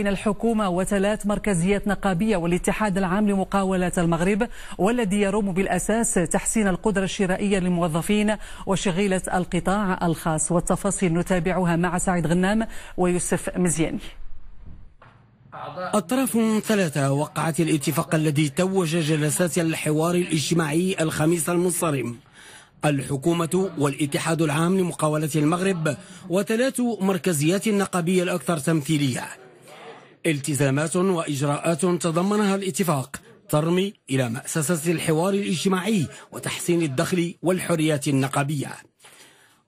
بين الحكومة وثلاث مركزيات نقابية والاتحاد العام لمقاولات المغرب، والذي يروم بالأساس تحسين القدرة الشرائية للموظفين وشغيلة القطاع الخاص. والتفاصيل نتابعها مع سعد غنام ويوسف مزياني. الطرف ثلاثة وقعت الاتفاق الذي توج جلسات الحوار الاجتماعي الخميس المنصرم، الحكومة والاتحاد العام لمقاولات المغرب وثلاث مركزيات النقابية الأكثر تمثيلية. التزامات وإجراءات تضمنها الاتفاق ترمي إلى مأسسة الحوار الاجتماعي وتحسين الدخل والحريات النقابية.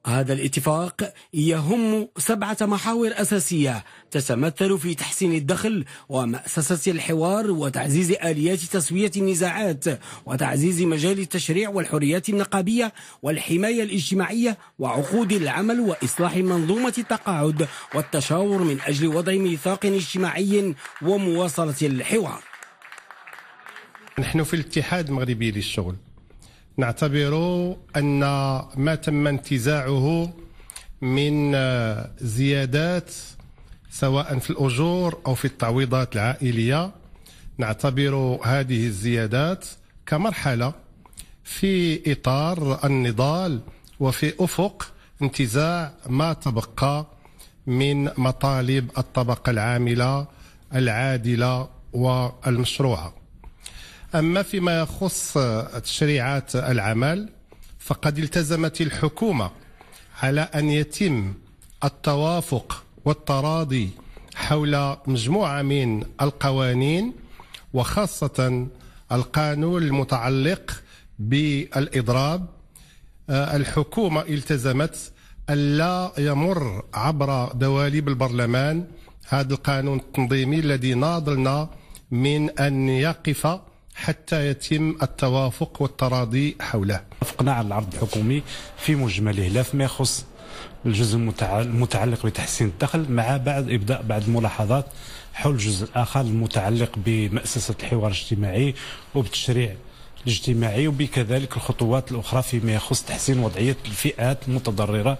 هذا الاتفاق يهم 7 محاور أساسية تتمثل في تحسين الدخل ومأسسة الحوار وتعزيز آليات تسوية النزاعات وتعزيز مجال التشريع والحريات النقابية والحماية الاجتماعية وعقود العمل وإصلاح منظومة التقاعد والتشاور من أجل وضع ميثاق اجتماعي ومواصلة الحوار. نحن في الاتحاد المغربي للشغل نعتبر أن ما تم انتزاعه من زيادات سواء في الأجور أو في التعويضات العائلية، نعتبر هذه الزيادات كمرحلة في إطار النضال وفي أفق انتزاع ما تبقى من مطالب الطبقة العاملة العادلة والمشروعة. أما فيما يخص تشريعات العمل فقد التزمت الحكومة على أن يتم التوافق والتراضي حول مجموعة من القوانين، وخاصة القانون المتعلق بالإضراب. الحكومة التزمت ألا يمر عبر دواليب البرلمان هذا القانون التنظيمي الذي ناضلنا من أن يقف حتى يتم التوافق والتراضي حوله. وافقنا على العرض الحكومي في مجمله لا فيما يخص الجزء المتعلق بتحسين الدخل، مع بعد ابداء بعض الملاحظات حول الجزء الاخر المتعلق بمؤسسه الحوار الاجتماعي وبالتشريع الاجتماعي، وبكذلك الخطوات الاخرى فيما يخص تحسين وضعيه الفئات المتضرره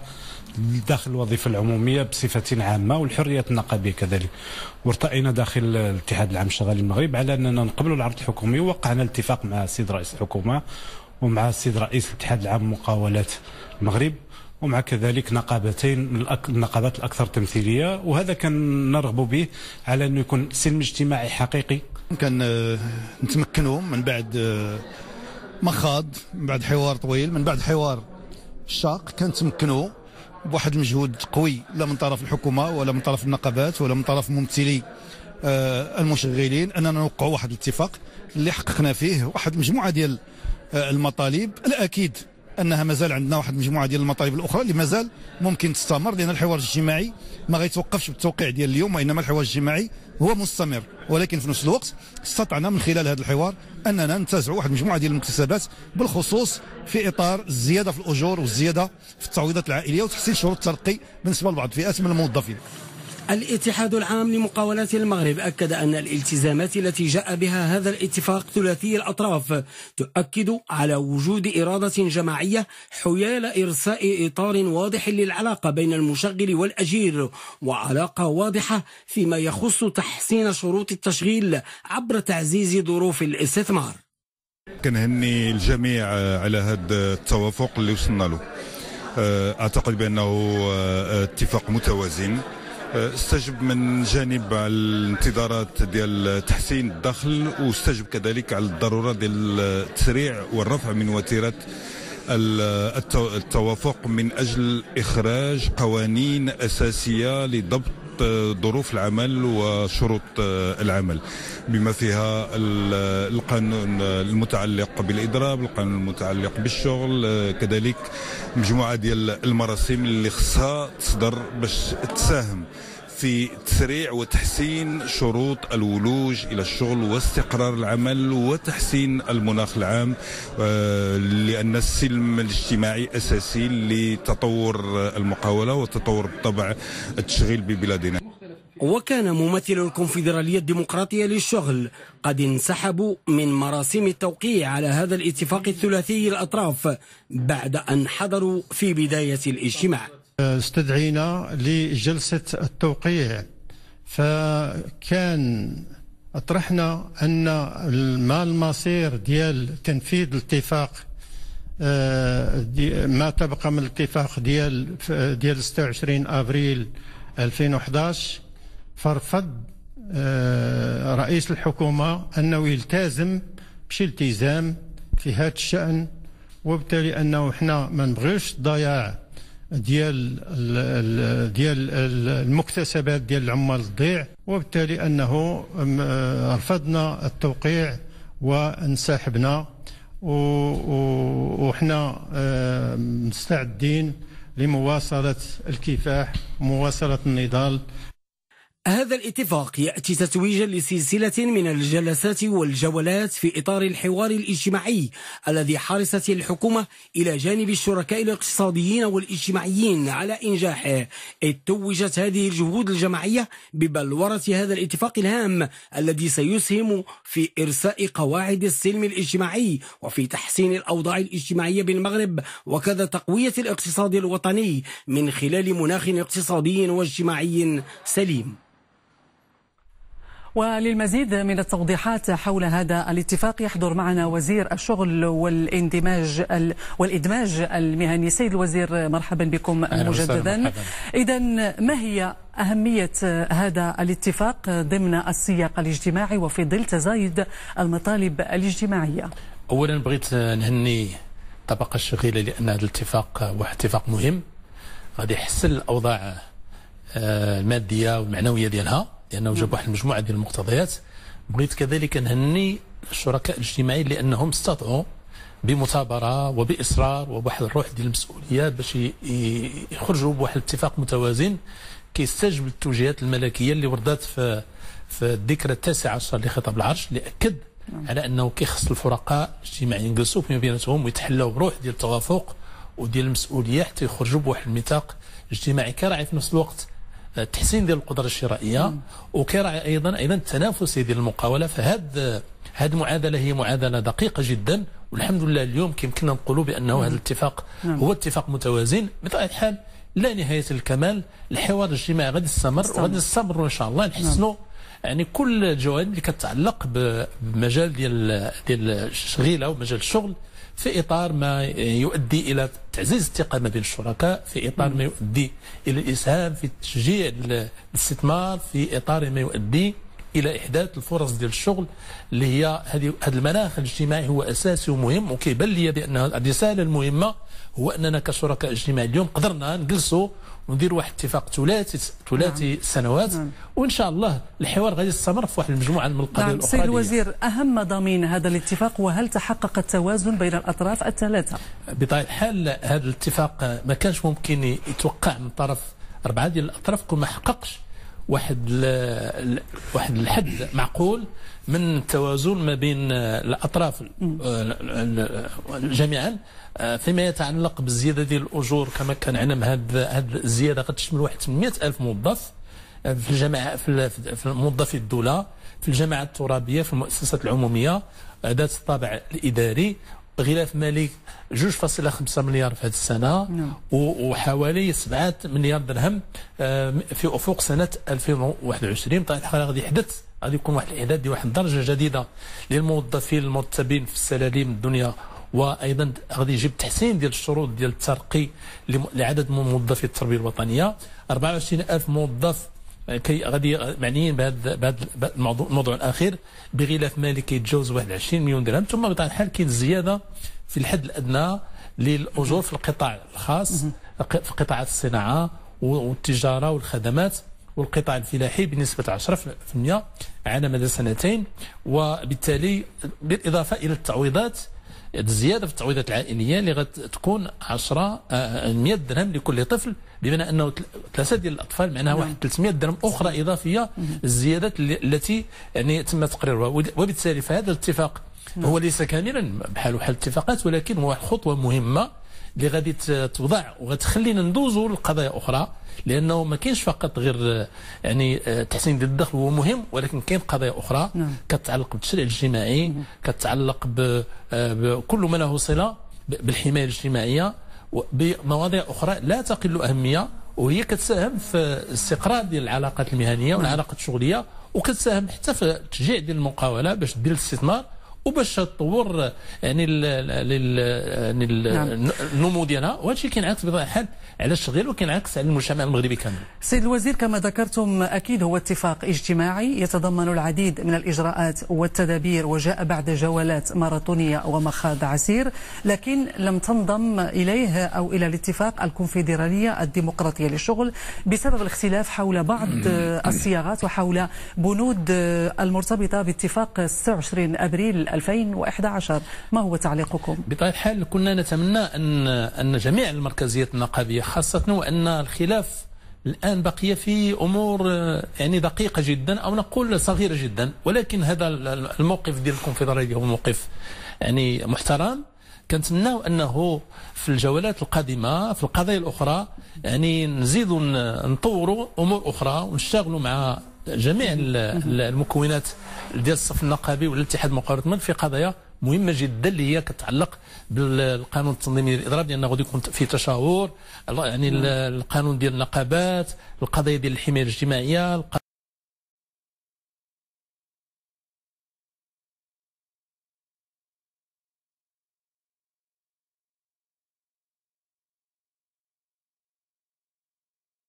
داخل الوظيفه العموميه بصفه عامه والحريات النقابيه كذلك. وارتئينا داخل الاتحاد العام الشغالي المغرب على اننا نقبلوا العرض الحكومي، ووقعنا الاتفاق مع السيد رئيس الحكومه ومع السيد رئيس الاتحاد العام مقاولات المغرب ومع كذلك نقابتين من النقابات الاكثر تمثيليه، وهذا كان نرغب به على انه يكون سلم اجتماعي حقيقي. كان نتمكنوا من بعد مخاض، من بعد حوار طويل، من بعد حوار شاق، كان تمكنوا بواحد المجهود قوي لا من طرف الحكومه ولا من طرف النقابات ولا من طرف ممثلي المشغلين، اننا نوقعوا واحد الاتفاق اللي حققنا فيه واحد المجموعه ديال المطالب. الاكيد انها مازال عندنا واحد المجموعه ديال المطالب الاخرى اللي مازال ممكن تستمر، لان الحوار الاجتماعي ما غيتوقفش بالتوقيع ديال اليوم، وانما الحوار الاجتماعي هو مستمر. ولكن في نفس الوقت استطعنا من خلال هذا الحوار اننا ننتزعوا واحد المجموعه ديال المكتسبات، بالخصوص في اطار الزياده في الاجور والزياده في التعويضات العائليه وتحسين شروط الترقي بالنسبه لبعض الفئات من الموظفين. الاتحاد العام لمقاولات المغرب أكد أن الالتزامات التي جاء بها هذا الاتفاق ثلاثي الأطراف تؤكد على وجود إرادة جماعية حيال إرساء إطار واضح للعلاقة بين المشغل والأجير، وعلاقة واضحة فيما يخص تحسين شروط التشغيل عبر تعزيز ظروف الاستثمار. كنهني الجميع على هذا التوافق اللي وصلنا له. أعتقد بأنه اتفاق متوازن استجب من جانب على الانتظارات ديال تحسين الدخل، واستجب كذلك على الضروره ديال التسريع والرفع من وتيره التوافق من اجل اخراج قوانين اساسيه لضبط ظروف العمل وشروط العمل، بما فيها القانون المتعلق بالإضراب، القانون المتعلق بالشغل، كذلك مجموعة ديال المراسم اللي خصها تصدر باش تساهم في تسريع وتحسين شروط الولوج إلى الشغل واستقرار العمل وتحسين المناخ العام، لأن السلم الاجتماعي أساسي لتطور المقاولة وتطور بالطبع التشغيل ببلادنا. وكان ممثل الكونفيدرالية الديمقراطية للشغل قد انسحبوا من مراسم التوقيع على هذا الاتفاق الثلاثي الأطراف بعد أن حضروا في بداية الاجتماع. استدعينا لجلسة التوقيع فكان أطرحنا أن ما المصير ديال تنفيذ الاتفاق ما تبقى من الاتفاق ديال 26 أبريل 2011. فرفض رئيس الحكومة أنه يلتزم بشي التزام في هذا الشأن، وبالتالي أنه حنا ما نبغيوش الضياع ديال المكتسبات ديال العمال تضيع، وبالتالي أنه رفضنا التوقيع وانسحبنا، وحنا مستعدين لمواصلة الكفاح ومواصلة النضال. هذا الاتفاق يأتي تتويجا لسلسلة من الجلسات والجولات في إطار الحوار الاجتماعي الذي حرصت الحكومة إلى جانب الشركاء الاقتصاديين والاجتماعيين على إنجاحه، إذ توجت هذه الجهود الجماعية ببلورة هذا الاتفاق الهام الذي سيسهم في إرساء قواعد السلم الاجتماعي وفي تحسين الأوضاع الاجتماعية بالمغرب، وكذا تقوية الاقتصاد الوطني من خلال مناخ اقتصادي واجتماعي سليم. وللمزيد من التوضيحات حول هذا الاتفاق يحضر معنا وزير الشغل والإدماج المهني. سيد الوزير، مرحبا بكم مجددا. إذا ما هي أهمية هذا الاتفاق ضمن السياق الاجتماعي وفي ظل تزايد المطالب الاجتماعية؟ أولا بغيت نهني الطبقة الشغيلة لأن هذا الاتفاق واحد اتفاق مهم غادي يحسن الأوضاع المادية والمعنوية ديالها، لأنه جاب واحد المجموعة ديال المقتضيات. بغيت كذلك نهني الشركاء الاجتماعيين لأنهم استطاعوا بمثابرة وبإصرار وبواحد الروح ديال المسؤولية باش يخرجوا بواحد الاتفاق متوازن كيستجب للتوجيهات الملكية اللي وردات في الذكرى 19 لخطاب العرش، اللي أكد على أنه كيخص الفرقاء الاجتماعيين يجلسوا فيما بيناتهم ويتحلوا بروح ديال التوافق وديال المسؤولية حتى يخرجوا بواحد الميثاق اجتماعي كراعي في نفس الوقت تحسين ديال القدره الشرائيه وكراعي ايضا التنافسيه ديال المقاوله. فهاد المعادله هي معادله دقيقه جدا، والحمد لله اليوم كيمكننا نقولوا بانه هذا الاتفاق هو اتفاق متوازن بطبيعه الحال لا نهايه الكمال. الحوار الاجتماعي غادي يستمر وغادي نستمروا ان شاء الله نحسنوا يعني كل الجوانب اللي كتعلق بمجال ديال الشغيله ومجال الشغل في إطار ما يؤدي إلى تعزيز الثقة ما بين الشركاء، في إطار ما يؤدي إلى الإسهام في تشجيع الاستثمار، في إطار ما يؤدي إلى إحداث الفرص ديال الشغل اللي هي هذا المناخ الاجتماعي هو أساسي ومهم. وكيبان لي بأن الرسالة المهمة هو أننا كشركاء اجتماعي اليوم قدرنا نجلسوا ونديروا واحد اتفاق ثلاثي السنوات، وان شاء الله الحوار غادي يستمر في واحد المجموعه من القضايا الاخرى. سيد الوزير، اهم مضامين هذا الاتفاق وهل تحقق التوازن بين الاطراف الثلاثه؟ بطبيعه الحال هذا الاتفاق ما كانش ممكن يتوقع من طرف 4 ديال الاطراف كون ما حققش واحد الحد معقول من التوازن ما بين الاطراف جميعا فيما يتعلق بالزياده ديال الاجور. كما كان عندنا هذه الزياده غتشمل واحد 800,000 موظف في الجماعه في موظفي الدوله، في الجماعه الترابيه، في المؤسسات العموميه ذات الطابع الاداري. غلاف مالي 2.5 مليار في هذه السنه وحوالي 7 مليار درهم في افق سنه 2021. طبعا الحال غادي يحدث غادي يكون واحد الاعداد ديال واحد الدرجه جديده للموظفين المرتبين في السلالم الدنيا، وايضا غادي يجيب تحسين ديال الشروط ديال الترقي لعدد من موظفي التربيه الوطنيه. 24,000 موظف كي غادي معنيين بهذا الموضوع الاخير بغلاف مالي كيتجاوز 21 مليون درهم. ثم بطبيعه الحال كاين الزياده في الحد الادنى للاجور في القطاع الخاص، في قطاعات الصناعه والتجاره والخدمات والقطاع الفلاحي بنسبه 10% على مدى سنتين. وبالتالي بالاضافه الى التعويضات، الزياده في التعويضات العائليه اللي غتكون 100 درهم لكل طفل، بمعنى انه 3 ديال الاطفال معناها واحد 300 درهم اخرى اضافيه، الزيادات التي يعني تم تقريرها. وبالتالي فهذا الاتفاق هو ليس كاملا بحال الاتفاقات، ولكن هو خطوه مهمه اللي غادي توضع وغتخلينا ندوزوا لقضايا اخرى، لانه ما كاينش فقط غير يعني تحسين ديال الدخل هو مهم، ولكن كاين قضايا اخرى كتعلق بالتشريع الاجتماعي، كتعلق بكل ما له صله بالحمايه الاجتماعيه، بمواضيع اخرى لا تقل اهميه وهي كتساهم في الاستقرار ديال العلاقات المهنيه والعلاقات الشغليه، وكتساهم حتى في التشجيع ديال المقاوله باش دير الاستثمار وباش تطور يعني النمو ديالها، وهذا الشيء كينعكس بطبيعه الحال على الشغل وكينعكس على المجتمع المغربي كامل. سيد الوزير، كما ذكرتم اكيد هو اتفاق اجتماعي يتضمن العديد من الاجراءات والتدابير، وجاء بعد جولات ماراثونيه ومخاض عسير، لكن لم تنضم اليه او الى الاتفاق الكونفيدرالية الديمقراطية للشغل بسبب الاختلاف حول بعض الصياغات وحول بنود المرتبطه باتفاق 26 ابريل 2011. ما هو تعليقكم؟ بطبيعة الحال كنا نتمنى أن جميع المركزيات النقابية، خاصة وأن الخلاف الآن بقي في أمور يعني دقيقة جدا أو نقول صغيرة جدا، ولكن هذا الموقف ديال الكونفدرالية هو موقف يعني محترم. كنتمناو أنه في الجولات القادمة في القضايا الأخرى يعني نزيدوا نطوروا أمور أخرى ونشتغلوا مع جميع المكونات ديال الصف النقابي ولا الاتحاد المقاولات المغرب في قضايا مهمه جدا اللي هي كتعلق بالقانون التنظيمي للإضراب، لأنه غادي يكون في تشاور يعني القانون ديال النقابات، القضايا ديال الحمايه الاجتماعيه،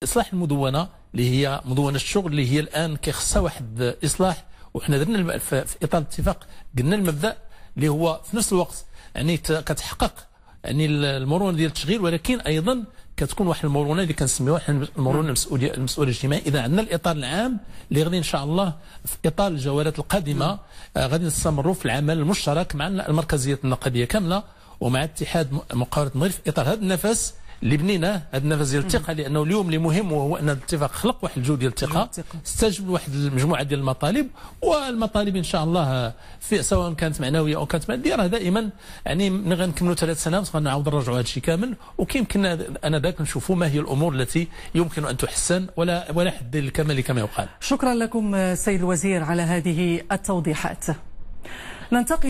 اصلاح المدونه اللي هي مدونه الشغل اللي هي الان كيخصها واحد اصلاح. وحنا درنا في اطار الاتفاق قلنا المبدا اللي هو في نفس الوقت يعني كتحقق يعني المرونه ديال التشغيل، ولكن ايضا كتكون واحد المرونه اللي كنسميوها حنا المرونه المسؤوليه الاجتماعيه. اذا عندنا الاطار العام اللي غادي ان شاء الله في اطار الجولات القادمه غادي نستمروا في العمل المشترك مع المركزيات النقابيه كامله ومع اتحاد مقاولات المغرب في اطار هذا النفس اللي بنيناه، هذا النفس ديال الثقه، لانه اليوم اللي مهم وهو ان الاتفاق خلق واحد الجو ديال الثقه، استجب لواحد المجموعه ديال المطالب، والمطالب ان شاء الله في سواء كانت معنويه او كانت ماديه راه دائما يعني ملي غنكملوا 3 سنوات غنعاود نرجعوا هذا الشيء كامل، وكيمكن انا ذاك نشوفوا ما هي الامور التي يمكن ان تحسن ولا حد للكمال كما يقال. شكرا لكم سيد الوزير على هذه التوضيحات. ننتقل